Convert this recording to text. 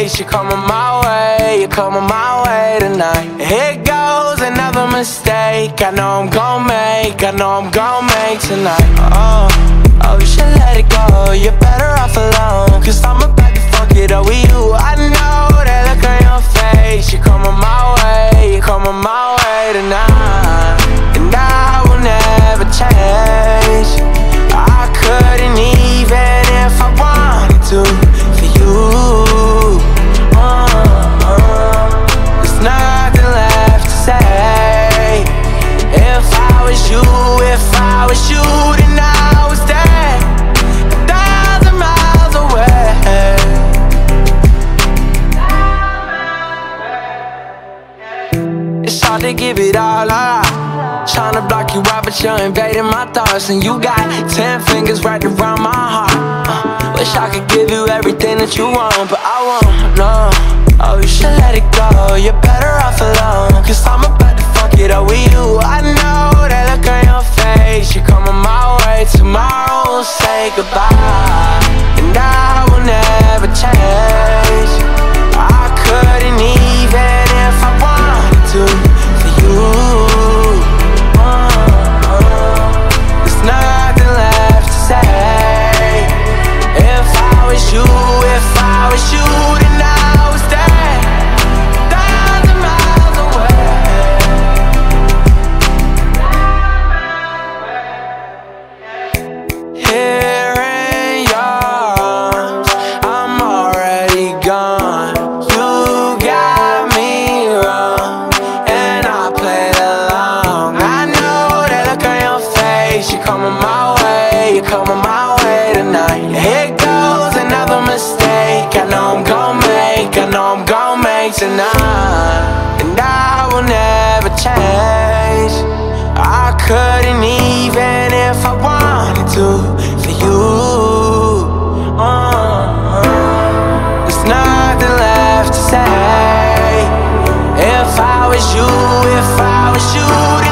place. You're coming my way, you're coming my way tonight. Here goes another mistake I know I'm gon' make, I know I'm gon' make tonight. Oh, oh, you should let it go, you're better off alone, cause I'm about to fuck it up with you. I know that look on your face. You're coming my way, you're coming my way tonight. And I will never change, I couldn't even if I wanted to, for you. There's nothing left to say. If I was you, if I was you, then I would stay 1,000 miles away. It's hard to give it all up, tryna block you out, but you're invading my thoughts. And you got 10 fingers right around my heart. Wish I could give you everything that you want, but I won't, no. Oh, you should let it go, you're better off alone, cause I'm about to fuck it up with you. I know that look on your face. You're coming my way, tomorrow we'll say goodbye. And I will never change, I couldn't even if I wanted to, for you. You, if I was you, then I would stay 1,000 miles away. Here in your arms, I'm already gone. You got me wrong, and I played along. I know that look on your face. You're coming my way, you're coming my way tonight. Here goes another mistake I know I'm gon' make, I know I'm gon' make tonight. And I will never change, I couldn't even if I wanted to, for you. There's nothing left to say. If I was you, if I was you,